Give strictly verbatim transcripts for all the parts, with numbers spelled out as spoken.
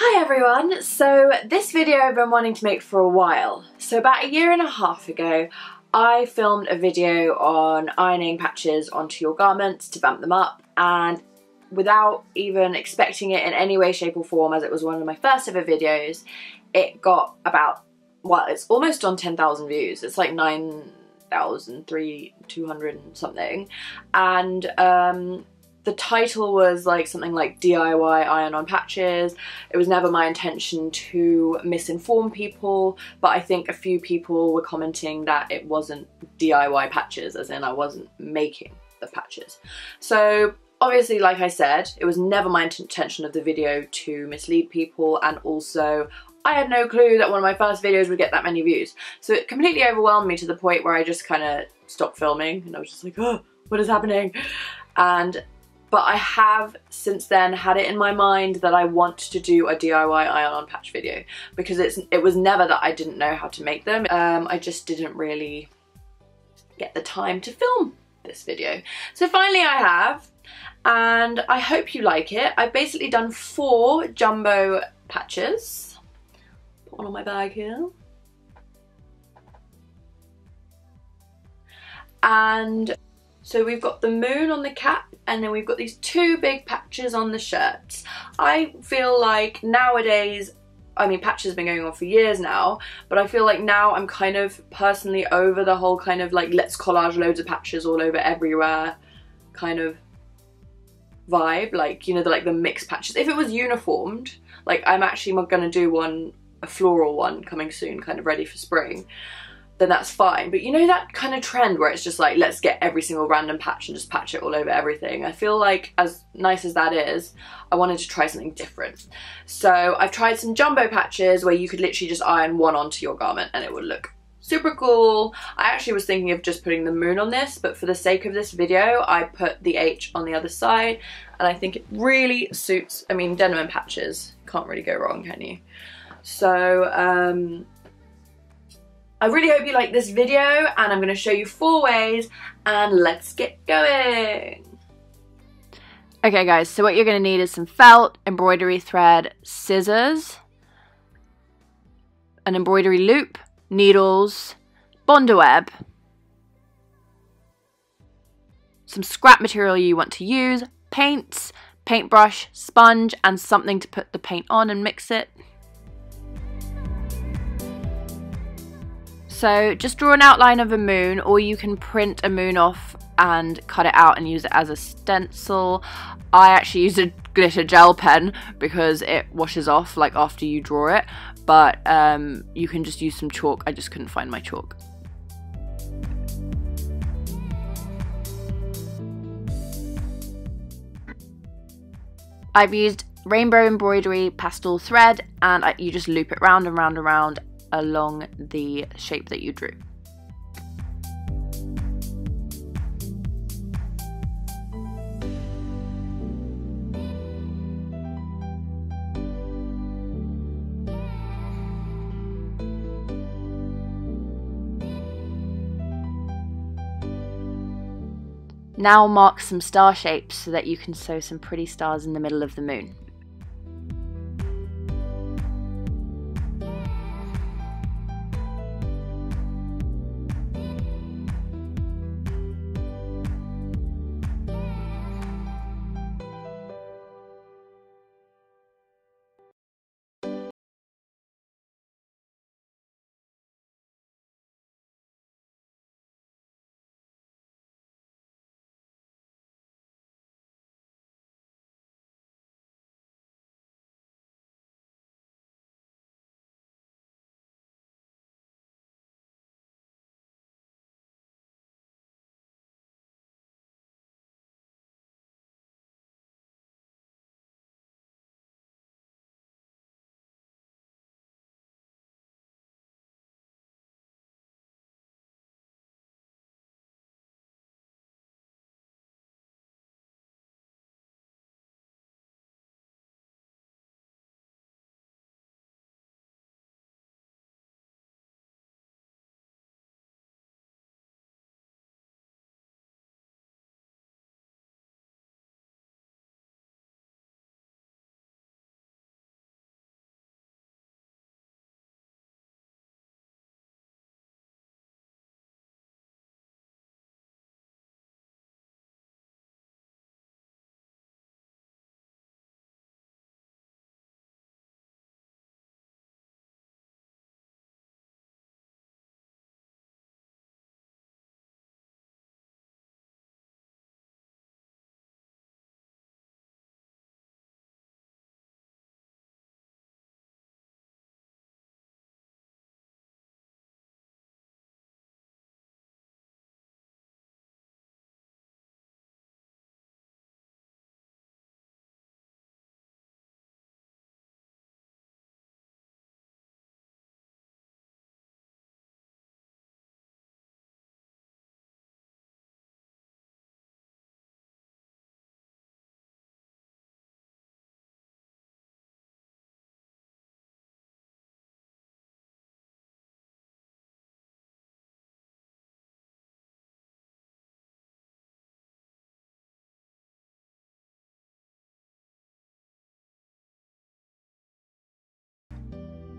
Hi everyone! So this video I've been wanting to make for a while. So about a year and a half ago I filmed a video on ironing patches onto your garments to bump them up, and without even expecting it in any way, shape or form, as it was one of my first ever videos, it got about, well, it's almost on ten thousand views. It's like nine thousand three hundred and something, and um the title was like something like D I Y iron on patches. It was never my intention to misinform people, but I think a few people were commenting that it wasn't D I Y patches, as in I wasn't making the patches. So obviously, like I said, it was never my intention of the video to mislead people, and also I had no clue that one of my first videos would get that many views. So it completely overwhelmed me to the point where I just kind of stopped filming, and I was just like, oh, what is happening? And but I have since then had it in my mind that I want to do a D I Y iron on patch video, because it's it was never that I didn't know how to make them. Um, I just didn't really get the time to film this video. So finally I have, and I hope you like it. I've basically done four jumbo patches. Put one on my bag here. And so we've got the moon on the cap, and then we've got these two big patches on the shirts. I feel like nowadays, I mean, patches have been going on for years now, but I feel like now I'm kind of personally over the whole kind of like let's collage loads of patches all over everywhere kind of vibe. Like, you know, the, like the mixed patches. If it was uniformed, like I'm actually gonna do one, a floral one coming soon, kind of ready for spring, then that's fine. But you know that kind of trend where it's just like, let's get every single random patch and just patch it all over everything. I feel like, as nice as that is, I wanted to try something different. So I've tried some jumbo patches where you could literally just iron one onto your garment and it would look super cool. I actually was thinking of just putting the moon on this, but for the sake of this video, I put the H on the other side, and I think it really suits, I mean, denim and patches, can't really go wrong, can you? So, um, I really hope you like this video, and I'm going to show you four ways, and let's get going! Okay guys, so what you're going to need is some felt, embroidery thread, scissors, an embroidery loop, needles, Bondaweb, some scrap material you want to use, paints, paintbrush, sponge, and something to put the paint on and mix it. So just draw an outline of a moon, or you can print a moon off and cut it out and use it as a stencil. I actually used a glitter gel pen because it washes off like after you draw it, but um, you can just use some chalk. I just couldn't find my chalk. I've used rainbow embroidery pastel thread, and I, you just loop it round and round and round along the shape that you drew. Now mark some star shapes so that you can sew some pretty stars in the middle of the moon.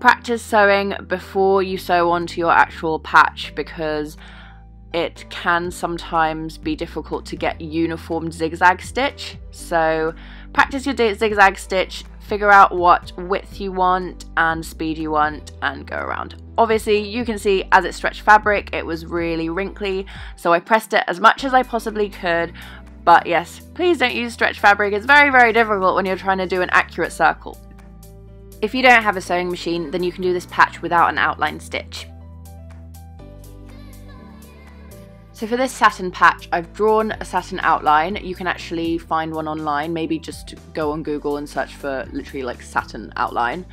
Practice sewing before you sew onto your actual patch, because it can sometimes be difficult to get uniform zigzag stitch. So practice your zigzag stitch, figure out what width you want and speed you want, and go around. Obviously you can see as it stretched fabric it was really wrinkly, so I pressed it as much as I possibly could. But yes, please don't use stretch fabric, it's very very difficult when you're trying to do an accurate circle. If you don't have a sewing machine, then you can do this patch without an outline stitch. So for this satin patch, I've drawn a satin outline. You can actually find one online, maybe just go on Google and search for literally like satin outline,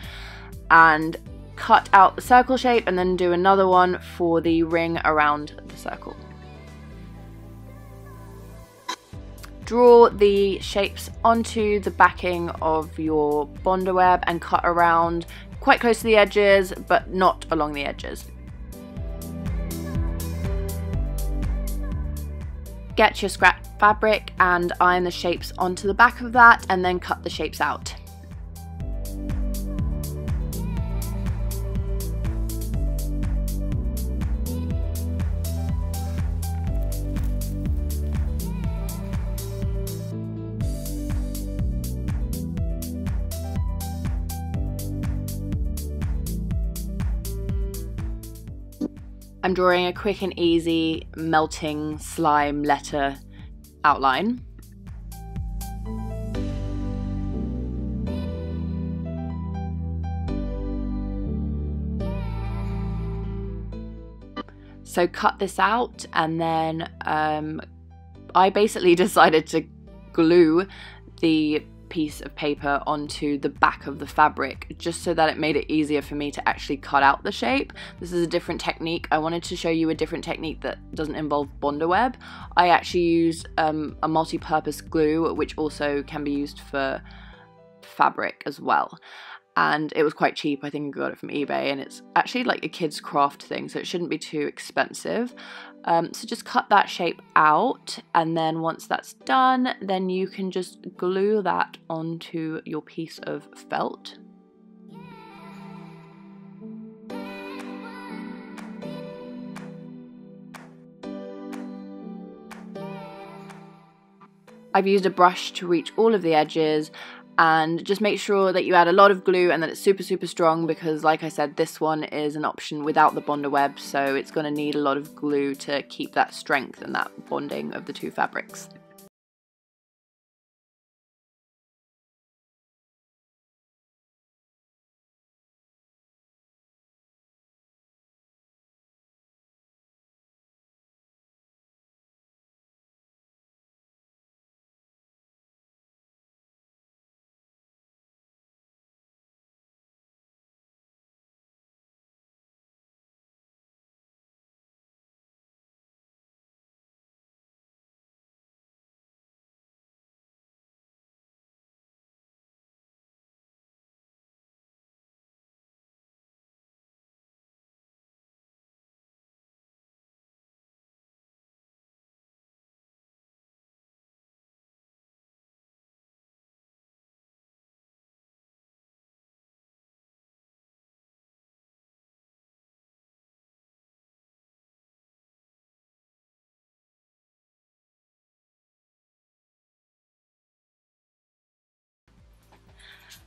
and cut out the circle shape, and then do another one for the ring around the circle. Draw the shapes onto the backing of your Bondaweb and cut around quite close to the edges, but not along the edges. Get your scrap fabric and iron the shapes onto the back of that, and then cut the shapes out. I'm drawing a quick and easy melting slime letter outline. So cut this out, and then um, I basically decided to glue the piece of paper onto the back of the fabric just so that it made it easier for me to actually cut out the shape. This is a different technique. I wanted to show you a different technique that doesn't involve Bondaweb. I actually use um, a multi-purpose glue, which also can be used for fabric as well, and it was quite cheap. I think I got it from eBay, and it's actually like a kid's craft thing, so it shouldn't be too expensive. Um, so just cut that shape out, and then once that's done, then you can just glue that onto your piece of felt. I've used a brush to reach all of the edges, and just make sure that you add a lot of glue and that it's super super strong, because like I said, this one is an option without the Bondaweb, so it's going to need a lot of glue to keep that strength and that bonding of the two fabrics.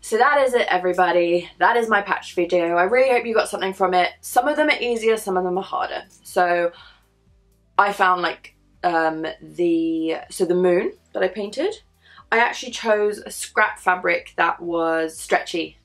So that is it, everybody. That is my patch video. I really hope you got something from it. Some of them are easier, some of them are harder. So I found like um, the, so the moon that I painted, I actually chose a scrap fabric that was stretchy,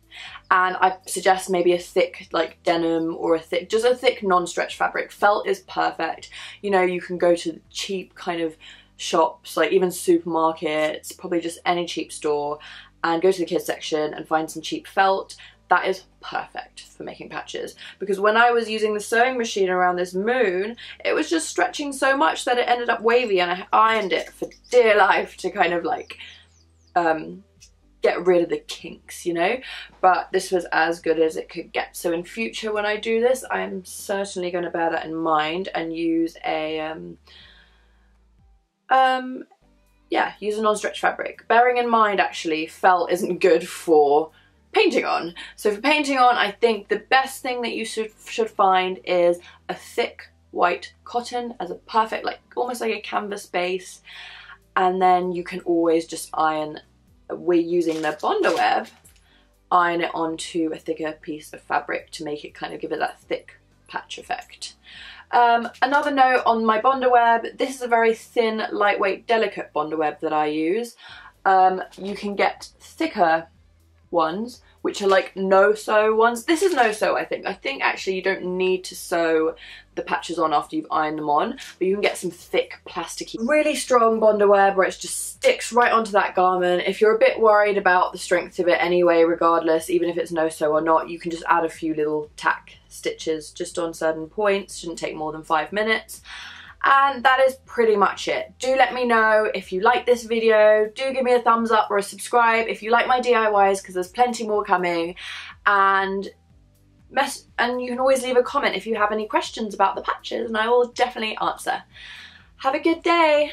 and I suggest maybe a thick like denim or a thick, just a thick non-stretch fabric. Felt is perfect. You know, you can go to the cheap kind of shops, like even supermarkets, probably just any cheap store, and go to the kids section and find some cheap felt. That is perfect for making patches, because when I was using the sewing machine around this moon, it was just stretching so much that it ended up wavy, and I ironed it for dear life to kind of like um, get rid of the kinks, you know? But this was as good as it could get. So in future when I do this, I am certainly going to bear that in mind and use a um, um, yeah, use a non-stretch fabric. Bearing in mind, actually, felt isn't good for painting on. So for painting on, I think the best thing that you should, should find is a thick white cotton as a perfect, like almost like a canvas base. And then you can always just iron, we're using the Bondaweb, iron it onto a thicker piece of fabric to make it kind of give it that thick patch effect. Um, another note on my Bondaweb, this is a very thin, lightweight, delicate Bondaweb that I use. Um, you can get thicker ones, which are like no-sew ones. This is no-sew, I think. I think actually you don't need to sew the patches on after you've ironed them on, but you can get some thick, plasticky, really strong Bondaweb where it just sticks right onto that garment. If you're a bit worried about the strength of it anyway, regardless, even if it's no-sew or not, you can just add a few little tack stitches just on certain points. Shouldn't take more than five minutes. And that is pretty much it. Do let me know if you like this video. Do give me a thumbs up or a subscribe if you like my D I Ys, because there's plenty more coming. And mess and you can always leave a comment if you have any questions about the patches, and I will definitely answer. Have a good day.